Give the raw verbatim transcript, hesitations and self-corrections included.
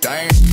Damn.